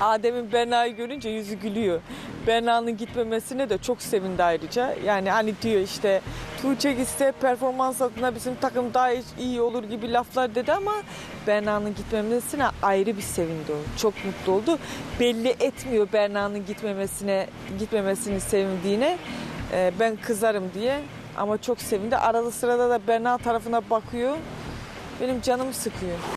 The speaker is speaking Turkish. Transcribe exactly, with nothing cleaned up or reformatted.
Adem'in Berna'yı görünce yüzü gülüyor. Berna'nın gitmemesine de çok sevindi ayrıca. Yani hani diyor işte Tuğçe Gizde performans adına bizim takım daha iyi olur gibi laflar dedi ama Berna'nın gitmemesine ayrı bir sevindi o. Çok mutlu oldu. Belli etmiyor Berna'nın gitmemesine gitmemesini sevindiğine. Ee, ben kızarım diye ama çok sevindi. Arada sırada da Berna tarafına bakıyor. Benim canım sıkıyor.